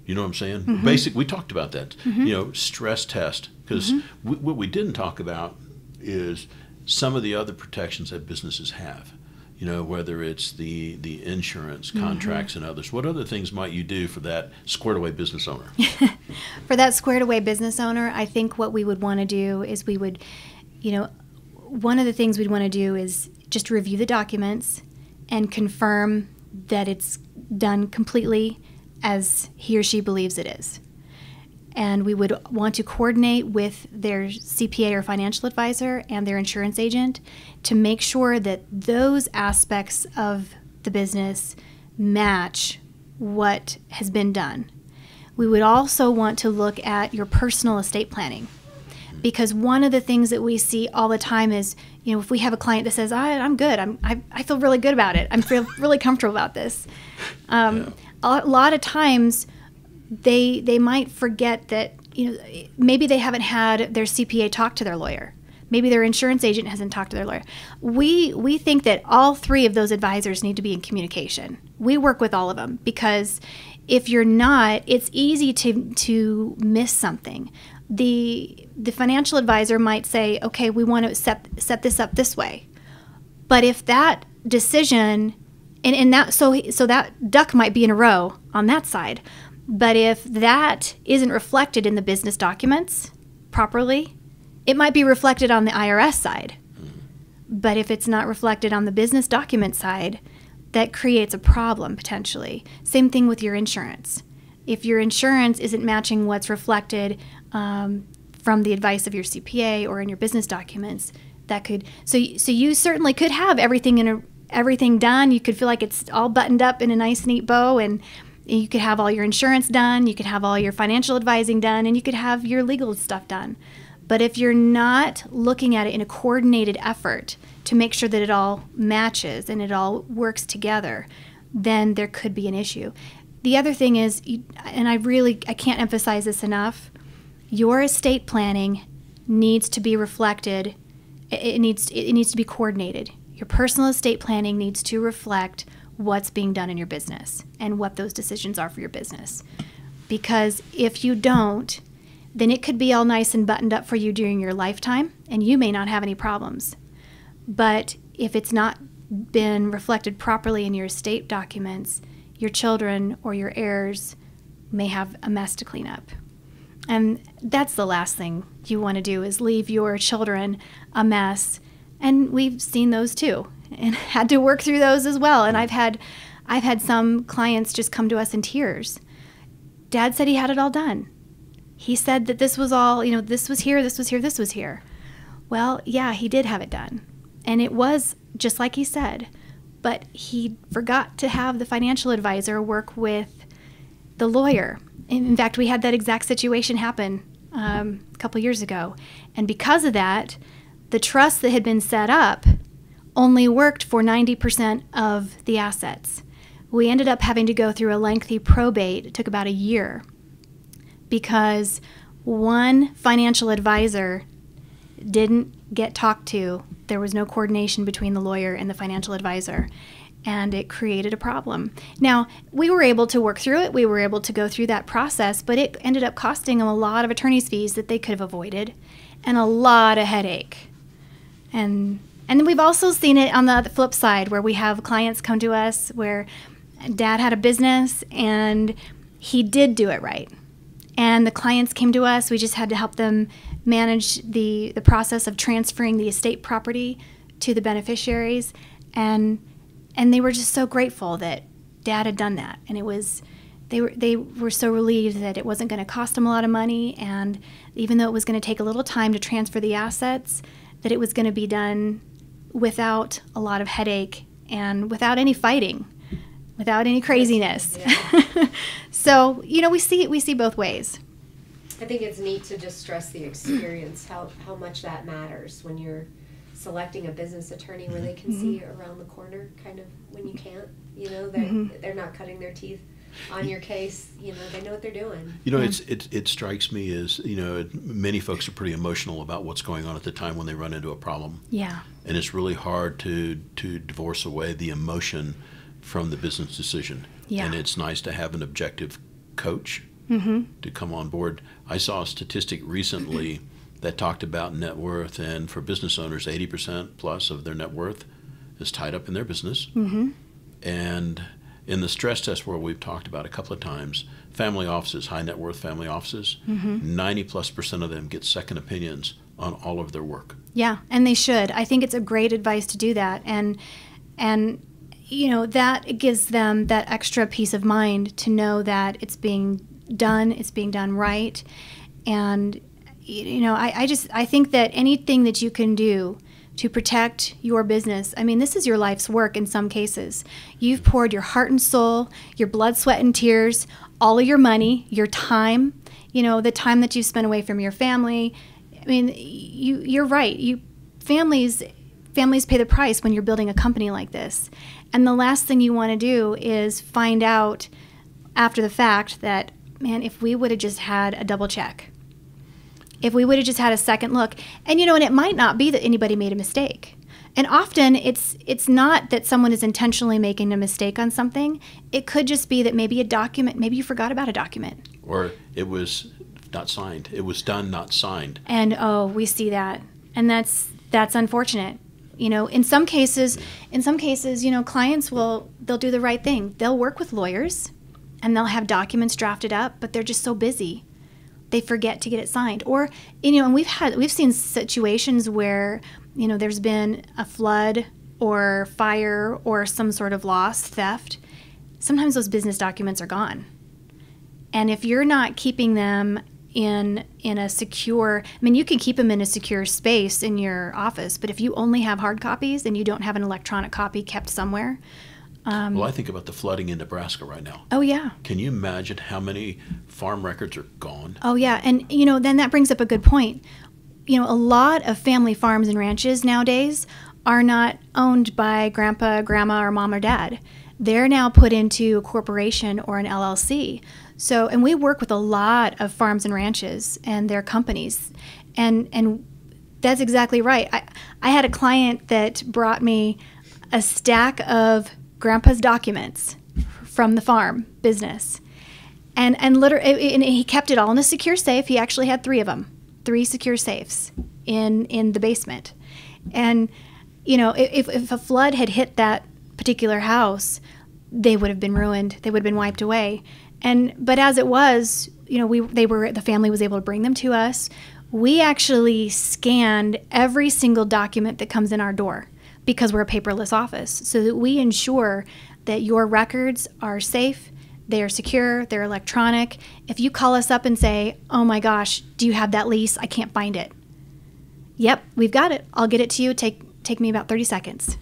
You know what I'm saying? Mm-hmm. Basic. We talked about that, mm-hmm. Stress test, because mm-hmm. what we didn't talk about is some of the other protections that businesses have, whether it's the insurance, contracts, mm-hmm. and others. What other things might you do for that squared away business owner? For that squared away business owner, I think what we would want to do is we would, one of the things we'd want to do is just review the documents and confirm that it's done completely as he or she believes it is. And we would want to coordinate with their CPA or financial advisor and their insurance agent to make sure that those aspects of the business match what has been done. We would also want to look at your personal estate planning, because one of the things that we see all the time is, if we have a client that says, I'm good, I feel really good about it, I feel really comfortable about this. A lot of times they might forget that maybe they haven't had their CPA talk to their lawyer. Maybe their insurance agent hasn't talked to their lawyer. We think that all three of those advisors need to be in communication. We work with all of them, because if you're not, it's easy to miss something. The financial advisor might say, okay, we want to set this up this way. But if that decision, so that duck might be in a row on that side, but if that isn't reflected in the business documents properly, it might be reflected on the IRS side. But if it's not reflected on the business document side, that creates a problem potentially. Same thing with your insurance. If your insurance isn't matching what's reflected from the advice of your CPA or in your business documents, that could, so you certainly could have everything everything done. You could feel like it's all buttoned up in a nice neat bow, and you could have all your insurance done, you could have all your financial advising done, and you could have your legal stuff done. But if you're not looking at it in a coordinated effort to make sure that it all matches and it all works together, then there could be an issue. The other thing is, and I can't emphasize this enough, your estate planning needs to be reflected. It needs to be coordinated. Your personal estate planning needs to reflect what's being done in your business and what those decisions are for your business. Because if you don't, then it could be all nice and buttoned up for you during your lifetime, and you may not have any problems. But if it's not been reflected properly in your estate documents, your children or your heirs may have a mess to clean up. And that's the last thing you want to do, is leave your children a mess. And we've seen those too, and had to work through those as well. And I've had some clients just come to us in tears. Dad said he had it all done. He said that this was all, you know, this was here, this was here, this was here. Well, yeah, he did have it done. And it was just like he said, but he forgot to have the financial advisor work with the lawyer. In fact, we had that exact situation happen a couple years ago. And because of that, the trust that had been set up only worked for 90% of the assets. We ended up having to go through a lengthy probate. It took about a year because one financial advisor didn't get talked to. There was no coordination between the lawyer and the financial advisor, and it created a problem. Now, we were able to work through it. We were able to go through that process, but it ended up costing them a lot of attorney's fees that they could have avoided and a lot of headache. And then we've also seen it on the flip side, where we have clients come to us where Dad had a business and he did do it right. And the clients came to us. We just had to help them manage the process of transferring the estate property to the beneficiaries. And they were just so grateful that Dad had done that. And it was, they were so relieved that it wasn't going to cost them a lot of money. And even though it was going to take a little time to transfer the assets, that it was going to be done without a lot of headache and without any fighting, without any craziness. Yeah. So, you know, we see both ways. I think it's neat to just stress the experience, how much that matters when you're selecting a business attorney where they can mm-hmm. see around the corner, kind of when you can't, you know, they're not cutting their teeth on your case, you know, they know what they're doing. You know, yeah. It strikes me as, you know, many folks are pretty emotional about what's going on at the time when they run into a problem. Yeah. And it's really hard to divorce away the emotion from the business decision. Yeah. And it's nice to have an objective coach mm-hmm. to come on board. I saw a statistic recently that talked about net worth, and for business owners, 80% plus of their net worth is tied up in their business. Mm-hmm. And in the stress test world, we've talked about a couple of times, family offices, high net worth family offices, mm-hmm. 90+% of them get second opinions on all of their work. Yeah, and they should. I think it's a great advice to do that. And you know, that gives them that extra peace of mind to know that it's being done right. And, you know, I think that anything that you can do to protect your business. I mean, this is your life's work in some cases. You've poured your heart and soul, your blood, sweat, and tears, all of your money, your time, you know, the time that you spent away from your family. I mean, you're right. Families pay the price when you're building a company like this. And the last thing you want to do is find out after the fact that, man, if we would have just had a double check, if we would have just had a second look. And, you know, and it might not be that anybody made a mistake. And often it's not that someone is intentionally making a mistake on something. It could just be that maybe you forgot about a document. Or it was not signed. It was done, not signed. And, oh, we see that. And that's unfortunate. You know, in some cases, you know, clients they'll do the right thing. They'll work with lawyers and they'll have documents drafted up, but they're just so busy, they forget to get it signed. Or, you know, and we've seen situations where, you know, there's been a flood or fire or some sort of loss, theft. Sometimes those business documents are gone. And if you're not keeping them in a secure, I mean, you can keep them in a secure space in your office, but if you only have hard copies and you don't have an electronic copy kept somewhere. Well, I think about the flooding in Nebraska right now. Oh, yeah. Can you imagine how many farm records are gone? Oh, yeah. And, you know, then that brings up a good point. You know, a lot of family farms and ranches nowadays are not owned by grandpa, grandma, or mom or dad. They're now put into a corporation or an LLC. So, and we work with a lot of farms and ranches and their companies. And that's exactly right. I had a client that brought me a stack of grandpa's documents from the farm business. And literally, and he kept it all in a secure safe. He actually had three of them, three secure safes in the basement. And, you know, if a flood had hit that particular house, they would have been ruined. They would have been wiped away. But as it was, you know, the family was able to bring them to us. We actually scanned every single document that comes in our door because we're a paperless office, so that we ensure that your records are safe, they are secure, they're electronic. If you call us up and say, oh my gosh, do you have that lease? I can't find it. Yep, we've got it. I'll get it to you. Take me about 30 seconds.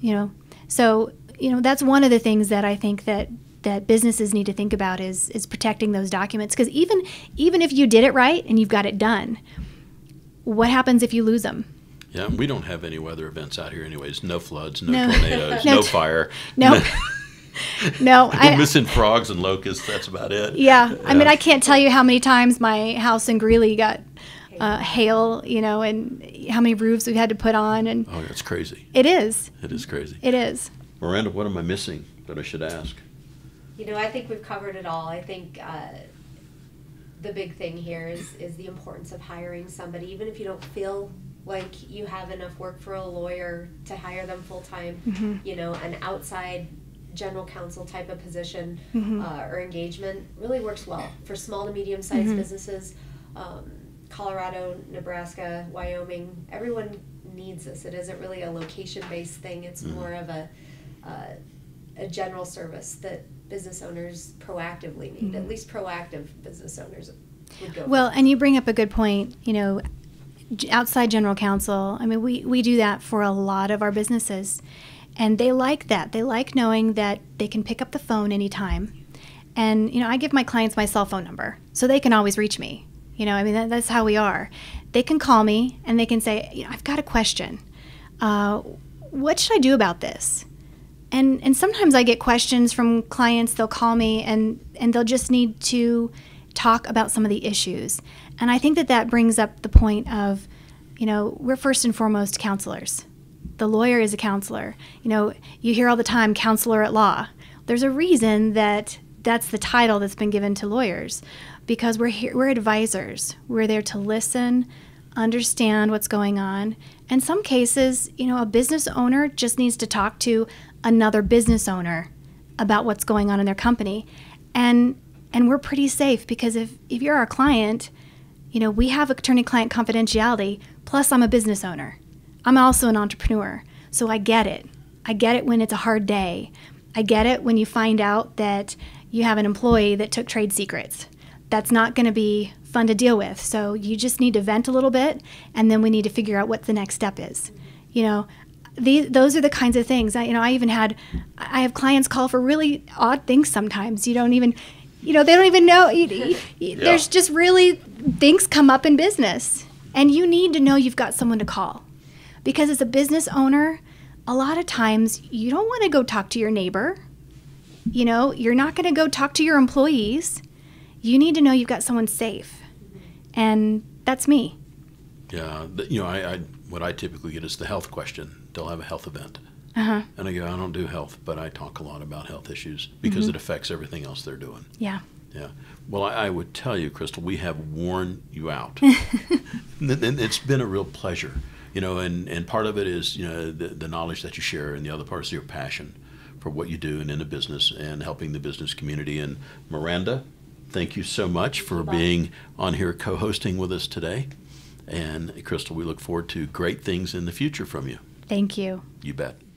You know, so, you know, that's one of the things that I think that businesses need to think about is protecting those documents. Because even if you did it right and you've got it done, what happens if you lose them? Yeah, we don't have any weather events out here anyways. No floods, no tornadoes, no fire. No. No. We're missing frogs and locusts. That's about it. Yeah. I mean, I can't tell you how many times my house in Greeley got hail, you know, and how many roofs we've had to put on. And oh, that's crazy. It is. It is crazy. It is. Meranda, what am I missing that I should ask? You know, I think we've covered it all. I think the big thing here is the importance of hiring somebody, even if you don't feel like you have enough work for a lawyer to hire them full-time, mm-hmm. you know, an outside general counsel type of position mm-hmm. Or engagement really works well for small to medium-sized mm-hmm. businesses. Colorado, Nebraska, Wyoming, everyone needs this. It isn't really a location-based thing. It's mm-hmm. more of a general service that business owners proactively need. Mm-hmm. At least proactive business owners would go. Well, and you bring up a good point, you know, outside general counsel. I mean, we do that for a lot of our businesses, and they like that. They like knowing that they can pick up the phone anytime. And, you know, I give my clients my cell phone number so they can always reach me. You know, I mean, that's how we are. They can call me and they can say, you know, I've got a question. What should I do about this? And sometimes I get questions from clients. They'll call me and they'll just need to talk about some of the issues. And I think that brings up the point of, you know, we're first and foremost counselors. The lawyer is a counselor. You know, you hear all the time, counselor at law. There's a reason that that's the title that's been given to lawyers, because we're here, we're advisors. We're there to listen, understand what's going on. In some cases, you know, a business owner just needs to talk to another business owner about what's going on in their company. And we're pretty safe, because if you're our client, you know, we have attorney-client confidentiality, plus I'm a business owner. I'm also an entrepreneur, so I get it. I get it when it's a hard day. I get it when you find out that you have an employee that took trade secrets. That's not going to be fun to deal with, so you just need to vent a little bit, and then we need to figure out what the next step is. You know, those are the kinds of things. I have clients call for really odd things sometimes. They don't even know. Yeah. There's just really things come up in business, and you need to know you've got someone to call, because as a business owner, a lot of times you don't want to go talk to your neighbor. You know, you're not going to go talk to your employees. You need to know you've got someone safe, and that's me. Yeah, you know, what I typically get is the health question. They'll have a health event. Uh-huh. And I go, I don't do health, but I talk a lot about health issues because mm-hmm. it affects everything else they're doing. Yeah. Yeah. Well, I would tell you, Crystal, we have worn you out. And it's been a real pleasure. You know, and part of it is, you know, the knowledge that you share, and the other part is your passion for what you do and in the business and helping the business community. And Meranda, thank you so much for being on here co-hosting with us today. And Crystal, we look forward to great things in the future from you. Thank you. You bet.